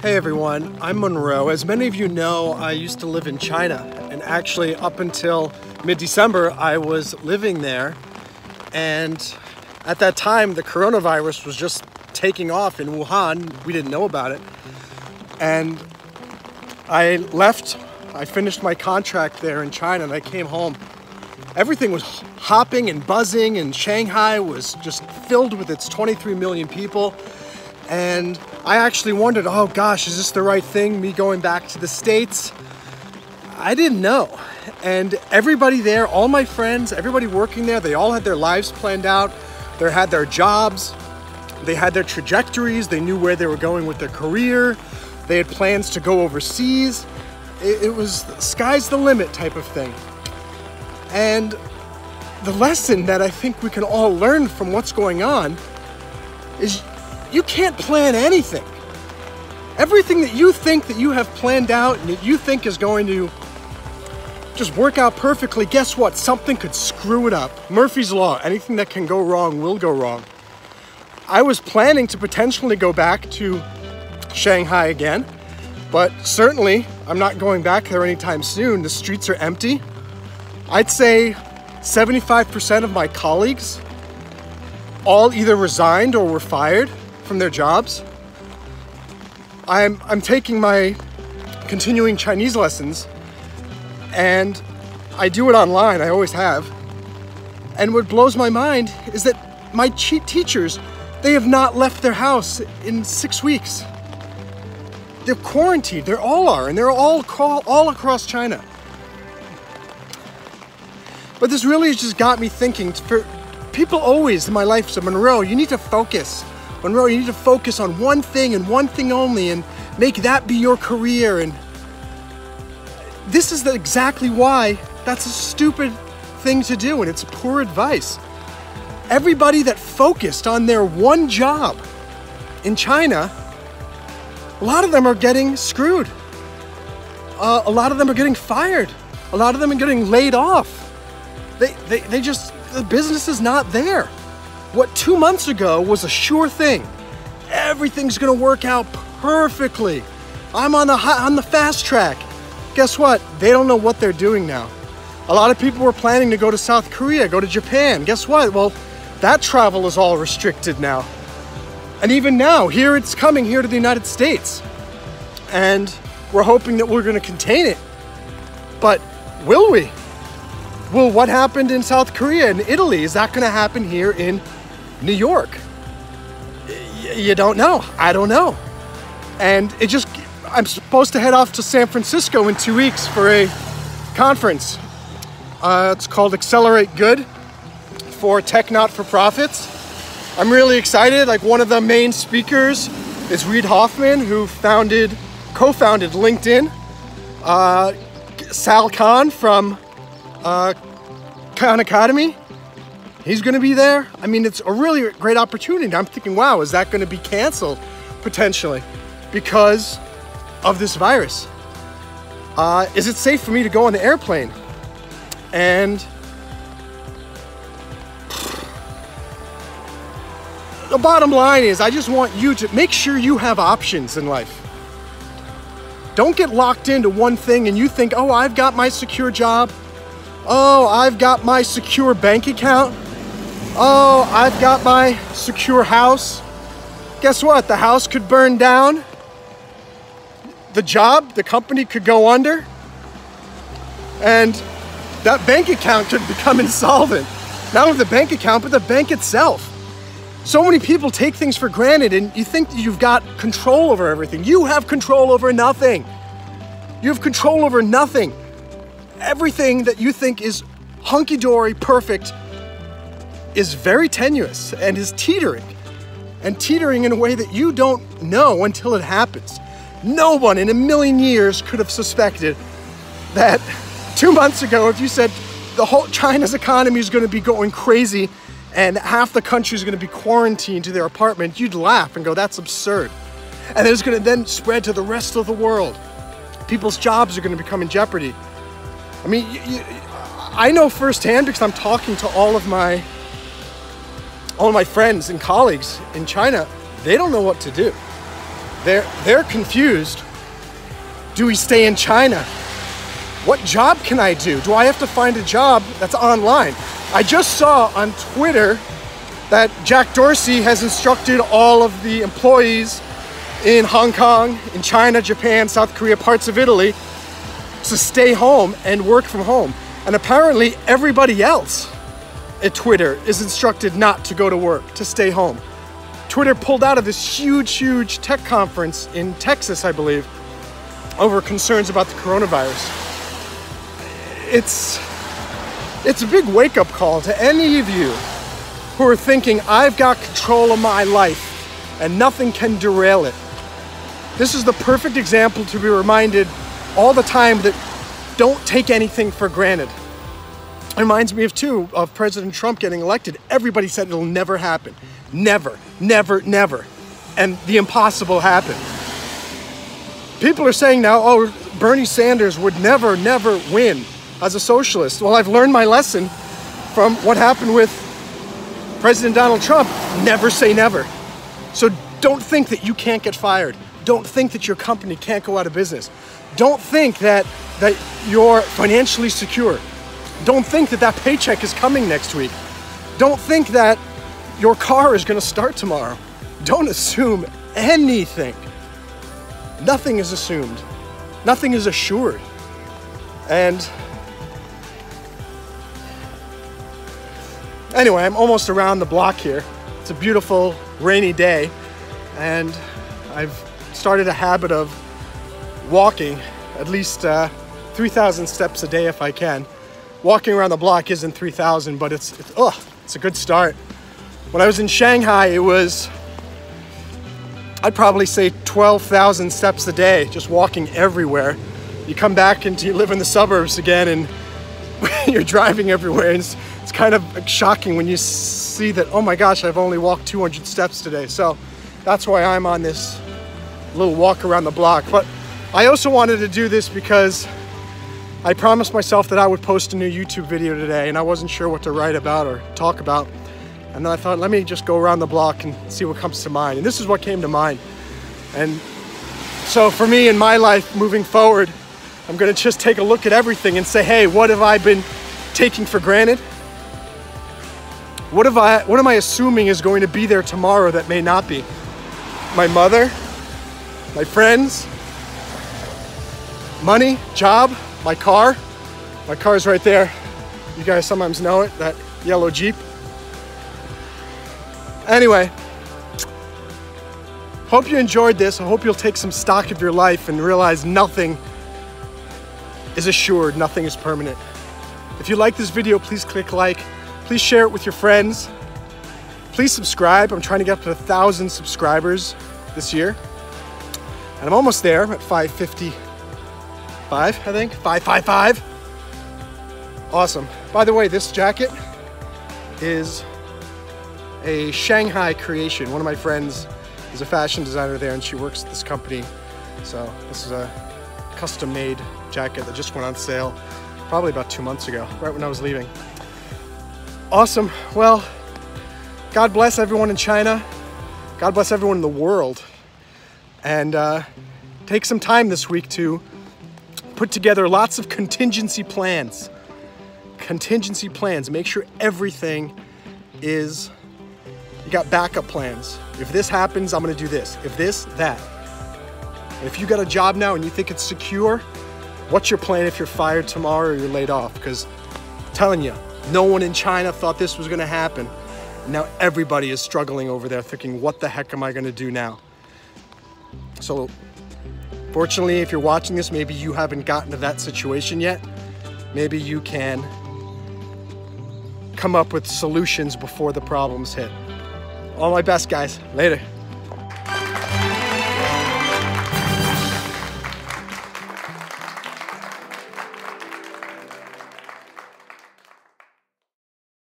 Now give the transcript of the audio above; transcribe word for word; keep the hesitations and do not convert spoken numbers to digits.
Hey everyone, I'm Monroe. As many of you know, I used to live in China, and actually up until mid-December I was living there, and at that time the coronavirus was just taking off in Wuhan. We didn't know about it, and I left. I finished my contract there in China and I came home. Everything was hopping and buzzing, and Shanghai was just filled with its twenty-three million people. And I actually wondered, oh gosh, is this the right thing, me going back to the States? I didn't know. And everybody there, all my friends, everybody working there, they all had their lives planned out. They had their jobs, they had their trajectories, they knew where they were going with their career, they had plans to go overseas. It, it was sky's the limit type of thing. And the lesson that I think we can all learn from what's going on is you can't plan anything. Everything that you think that you have planned out and that you think is going to just work out perfectly, guess what? Something could screw it up. Murphy's Law, anything that can go wrong will go wrong. I was planning to potentially go back to Shanghai again, but certainly I'm not going back there anytime soon. The streets are empty. I'd say seventy-five percent of my colleagues all either resigned or were fired from their jobs. I'm, I'm taking my continuing Chinese lessons, and I do it online, I always have. And what blows my mind is that my teachers, they have not left their house in six weeks. They're quarantined, they all are, and they're all, call, all across China. But this really has just got me thinking, for people always in my life say, Monroe, you need to focus. Monroe, you need to focus on one thing and one thing only and make that be your career. And this is the, exactly why that's a stupid thing to do, and it's poor advice. Everybody that focused on their one job in China, a lot of them are getting screwed. Uh, a lot of them are getting fired. A lot of them are getting laid off. They, they, they just, the business is not there. What two months ago was a sure thing. Everything's gonna work out perfectly. I'm on the, high, on the fast track. Guess what? They don't know what they're doing now. A lot of people were planning to go to South Korea, go to Japan. Guess what? Well, that travel is all restricted now. And even now, here it's coming here to the United States. And we're hoping that we're gonna contain it. But will we? Well, what happened in South Korea and Italy, is that gonna happen here in New York? Y- you don't know, I don't know. And it just, I'm supposed to head off to San Francisco in two weeks for a conference. Uh, it's called Accelerate Good for Tech Not-for-profits. I'm really excited. Like, one of the main speakers is Reed Hoffman, who founded, co-founded LinkedIn. Uh, Sal Khan from Uh, Khan Academy, he's going to be there. I mean, it's a really great opportunity. I'm thinking, wow, is that going to be canceled potentially because of this virus? Uh, is it safe for me to go on the airplane? And the bottom line is, I just want you to make sure you have options in life. Don't get locked into one thing and you think, oh, I've got my secure job. Oh, I've got my secure bank account. Oh, I've got my secure house. Guess what? The house could burn down. The job, the company could go under. And that bank account could become insolvent. Not only the bank account, but the bank itself. So many people take things for granted, and you think that you've got control over everything. You have control over nothing. You have control over nothing. Everything that you think is hunky-dory perfect is very tenuous and is teetering, and teetering in a way that you don't know until it happens. No one in a million years could have suspected that two months ago, if you said the whole China's economy is going to be going crazy and half the country is going to be quarantined to their apartment, you'd laugh and go, that's absurd. And it's going to then spread to the rest of the world. People's jobs are going to become in jeopardy. I mean, you, you, I know firsthand because I'm talking to all of my, all of my friends and colleagues in China. They don't know what to do. They're, they're confused. Do we stay in China? What job can I do? Do I have to find a job that's online? I just saw on Twitter that Jack Dorsey has instructed all of the employees in Hong Kong, in China, Japan, South Korea, parts of Italy, to stay home and work from home. And apparently everybody else at Twitter is instructed not to go to work, to stay home. Twitter pulled out of this huge, huge tech conference in Texas, I believe, over concerns about the coronavirus. It's, it's a big wake-up call to any of you who are thinking, I've got control of my life and nothing can derail it. This is the perfect example to be reminded all the time that don't take anything for granted. It reminds me of too, of President Trump getting elected. Everybody said it'll never happen. Never, never, never. And the impossible happened. People are saying now, oh, Bernie Sanders would never, never win as a socialist. Well, I've learned my lesson from what happened with President Donald Trump. Never say never. So don't think that you can't get fired. Don't think that your company can't go out of business. Don't think that, that you're financially secure. Don't think that that paycheck is coming next week. Don't think that your car is gonna start tomorrow. Don't assume anything. Nothing is assumed. Nothing is assured. And anyway, I'm almost around the block here. It's a beautiful, rainy day, and I've started a habit of walking at least uh, three thousand steps a day if I can. Walking around the block isn't three thousand, but it's, it's, ugh, it's a good start. When I was in Shanghai, it was, I'd probably say twelve thousand steps a day, just walking everywhere. You come back and you live in the suburbs again, and you're driving everywhere. And it's, it's kind of shocking when you see that, oh my gosh, I've only walked two hundred steps today. So that's why I'm on this little walk around the block. But I also wanted to do this because I promised myself that I would post a new YouTube video today, and I wasn't sure what to write about or talk about. And then I thought, let me just go around the block and see what comes to mind. And this is what came to mind. And so for me in my life moving forward, I'm gonna just take a look at everything and say, hey, what have I been taking for granted? What have I, what am I assuming is going to be there tomorrow that may not be? My mother, my friends, money, job, my car. My car's right there. You guys sometimes know it, that yellow Jeep. Anyway, hope you enjoyed this. I hope you'll take some stock of your life and realize nothing is assured, nothing is permanent. If you like this video, please click like, please share it with your friends. Please subscribe. I'm trying to get up to a thousand subscribers this year. And I'm almost there. I'm at five fifty-five, I think, five five five. Awesome. By the way, this jacket is a Shanghai creation. One of my friends is a fashion designer there, and she works at this company. So this is a custom-made jacket that just went on sale probably about two months ago, right when I was leaving. Awesome. Well, God bless everyone in China. God bless everyone in the world. And uh, take some time this week to put together lots of contingency plans. Contingency plans. Make sure everything is... You got backup plans. If this happens, I'm gonna do this. If this, that. And if you got a job now and you think it's secure, what's your plan if you're fired tomorrow or you're laid off? Because I'm telling you, no one in China thought this was gonna happen. Now everybody is struggling over there thinking, what the heck am I gonna do now? So fortunately, if you're watching this, maybe you haven't gotten to that situation yet. Maybe you can come up with solutions before the problems hit. All my best, guys. Later.